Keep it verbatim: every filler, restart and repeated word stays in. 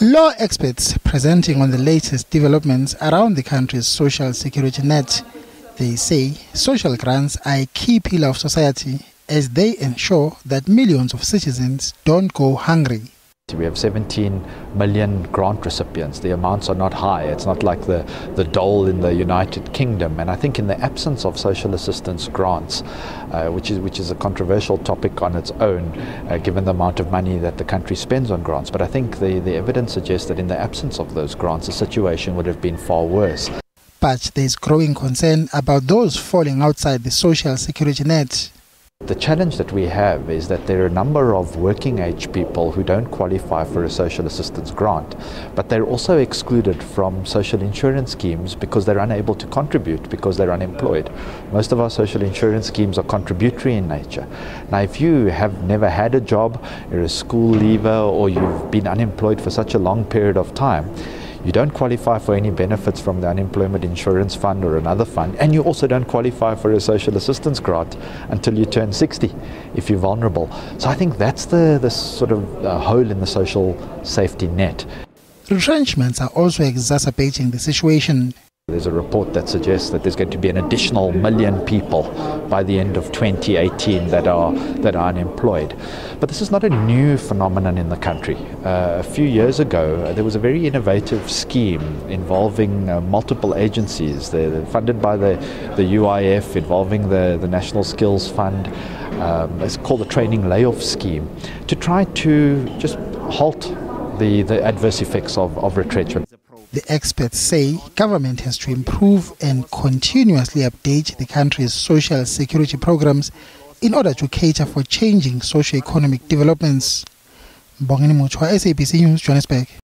Law experts presenting on the latest developments around the country's social security net. They say social grants are a key pillar of society as they ensure that millions of citizens don't go hungry. We have seventeen million grant recipients. The amounts are not high. It's not like the, the dole in the United Kingdom. And I think in the absence of social assistance grants, uh, which is which is a controversial topic on its own, uh, given the amount of money that the country spends on grants. But I think the, the evidence suggests that in the absence of those grants, the situation would have been far worse. But there's growing concern about those falling outside the social security net. The challenge that we have is that there are a number of working age people who don't qualify for a social assistance grant, but they're also excluded from social insurance schemes because they're unable to contribute because they're unemployed. Most of our social insurance schemes are contributory in nature. Now, if you have never had a job, you're a school leaver, or you've been unemployed for such a long period of time, you don't qualify for any benefits from the Unemployment Insurance Fund or another fund, and you also don't qualify for a social assistance grant until you turn sixty if you're vulnerable. So I think that's the, the sort of uh, hole in the social safety net. Retrenchments are also exacerbating the situation. There's a report that suggests that there's going to be an additional million people by the end of twenty eighteen that are that are unemployed. But this is not a new phenomenon in the country. Uh, a few years ago, there was a very innovative scheme involving uh, multiple agencies. They're funded by the, the U I F, involving the, the National Skills Fund. Um, it's called the Training Layoff Scheme, to try to just halt the, the adverse effects of, of retrenchment. The experts say government has to improve and continuously update the country's social security programs in order to cater for changing socio-economic developments. Bongani Muchwa, S A B C News, Johannesburg.